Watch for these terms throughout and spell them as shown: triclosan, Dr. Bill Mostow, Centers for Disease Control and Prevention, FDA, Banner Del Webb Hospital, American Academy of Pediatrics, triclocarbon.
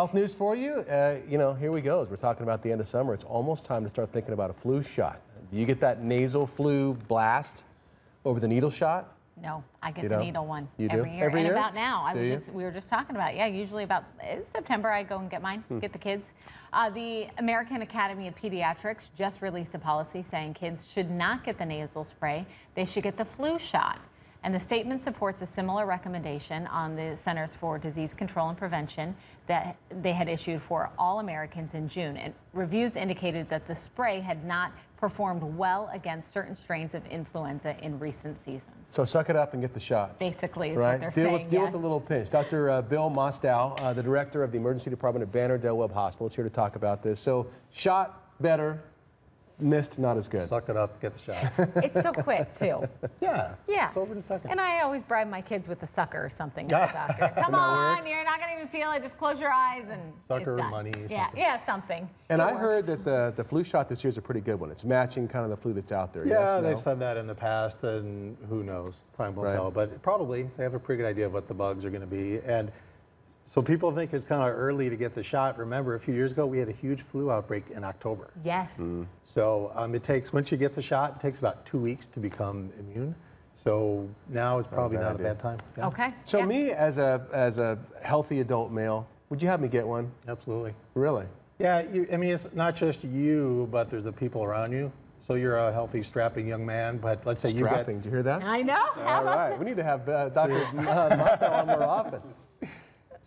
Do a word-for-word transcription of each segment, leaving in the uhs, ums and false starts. Health news for you. Uh, you know, here we go. As we're talking about the end of summer, it's almost time to start thinking about a flu shot. Do you get that nasal flu blast over the needle shot? No, I get you the know. needle one you every do? year. Every and year? about now. I do was you? just we were just talking about it. Yeah, usually about it's September I go and get mine, hmm. get the kids. Uh, the American Academy of Pediatrics just released a policy saying kids should not get the nasal spray. They should get the flu shot. And the statement supports a similar recommendation on the Centers for Disease Control and Prevention that they had issued for all Americans in June. And reviews indicated that the spray had not performed well against certain strains of influenza in recent seasons. So suck it up and get the shot. Basically is right? what they're deal saying, with, yes. Deal with the little pinch. Doctor Uh, Bill Mostow, uh, the director of the emergency department at Banner Del Webb Hospital, is here to talk about this. So shot, better. Missed, not as good. Suck it up, get the shot. It's so quick, too. Yeah. Yeah. It's over in a second. And I always bribe my kids with a sucker or something. The doctor. Come on, works. You're not going to even feel it. Just close your eyes and. Sucker it's done. money. Yeah, something. yeah, something. And it I works. heard that the, the flu shot this year is a pretty good one. It's matching kind of the flu that's out there. Yeah, yes, they've no? said that in the past, and who knows? Time will right. tell. But probably they have a pretty good idea of what the bugs are going to be. And so people think it's kind of early to get the shot. Remember, a few years ago, we had a huge flu outbreak in October. Yes. Mm. So um, it takes, once you get the shot, it takes about two weeks to become immune. So now it's probably not, a bad, not a bad time. Yeah. Okay. So yeah. me, as a, as a healthy adult male, would you have me get one? Absolutely. Really? Yeah, you, I mean, it's not just you, but there's the people around you. So you're a healthy, strapping young man, but let's say strapping. you got- Strapping, do you hear that? I know. All right, we need to have uh, Doctor Mostow on more often.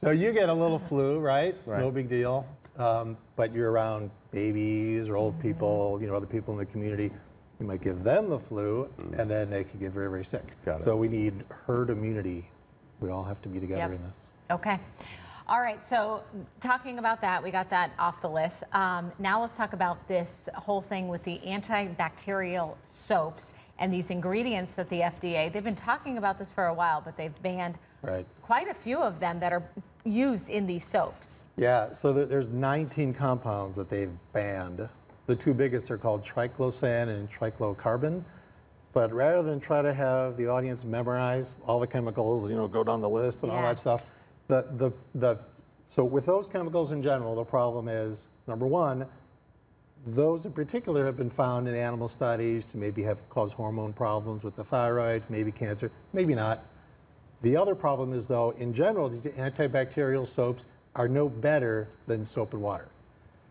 So you get a little flu, right? right. No big deal. Um, but you're around babies or old people, you know, other people in the community. You might give them the flu, mm. and then they could get very, very sick. Got it. So we need herd immunity. We all have to be together yep. in this. Okay. All right, so talking about that, we got that off the list. Um, now let's talk about this whole thing with the antibacterial soaps and these ingredients that the F D A, they've been talking about this for a while, but they've banned right. quite a few of them that are used in these soaps. Yeah, so there, there's nineteen compounds that they've banned. The two biggest are called triclosan and triclocarbon. But rather than try to have the audience memorize all the chemicals, you know, go down the list and yeah. all that stuff, The, the, the, so with those chemicals in general, the problem is, number one, those in particular have been found in animal studies to maybe have caused hormone problems with the thyroid, maybe cancer, maybe not. The other problem is, though, in general, the antibacterial soaps are no better than soap and water.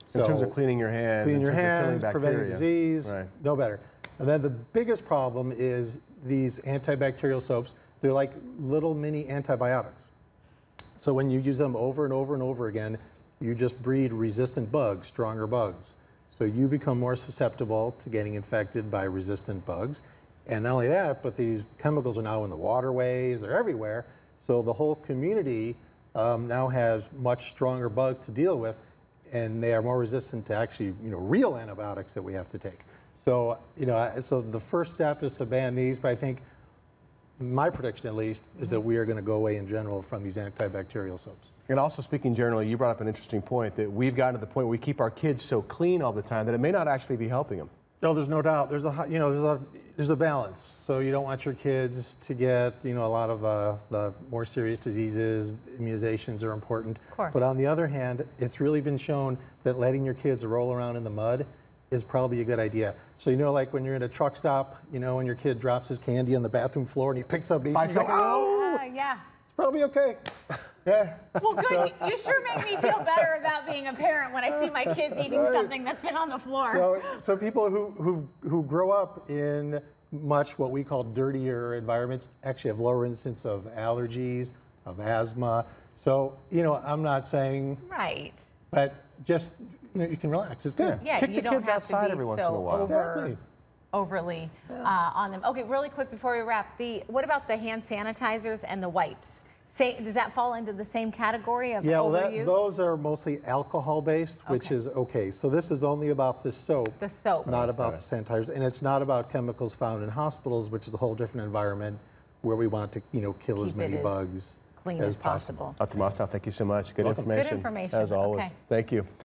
So in terms of cleaning your hands, cleaning your hands, preventing disease, right. no better. And then the biggest problem is these antibacterial soaps, they're like little mini antibiotics. So when you use them over and over and over again, you just breed resistant bugs, stronger bugs. So you become more susceptible to getting infected by resistant bugs. And not only that, but these chemicals are now in the waterways, they're everywhere. So the whole community um, now has much stronger bugs to deal with, and they are more resistant to actually, you know, real antibiotics that we have to take. So, you know, so the first step is to ban these, but I think my prediction, at least, is that we are going to go away in general from these antibacterial soaps. And also, speaking generally, you brought up an interesting point that we've gotten to the point where we keep our kids so clean all the time that it may not actually be helping them. No, there's no doubt. There's a you know there's a there's a balance. So you don't want your kids to get you know a lot of uh, the more serious diseases. Immunizations are important. Of course. But on the other hand, it's really been shown that letting your kids roll around in the mud is probably a good idea. So you know, like when you're at a truck stop, you know, and your kid drops his candy on the bathroom floor and he picks up and eats, you go, oh, uh, yeah, it's probably okay. Yeah. Well, good. So, you, you sure make me feel better about being a parent when I see my kids eating right. something that's been on the floor. So, so people who who who grow up in much what we call dirtier environments actually have lower incidence of allergies, of asthma. So you know, I'm not saying right, but just. You know, you can relax. It's good. Yeah, Kick the kids outside every once in a while. Exactly. Overly uh, on them. Okay, really quick before we wrap, the what about the hand sanitizers and the wipes? Say, does that fall into the same category of yeah, overuse? Yeah, those are mostly alcohol-based, which okay. is okay. So this is only about the soap. The soap. Not about right. the sanitizers, and it's not about chemicals found in hospitals, which is a whole different environment where we want to, you know, kill Keep as many as bugs clean as, as possible. possible. Doctor Mostow, thank you so much. Good Welcome. information. Good information. As always, okay. thank you.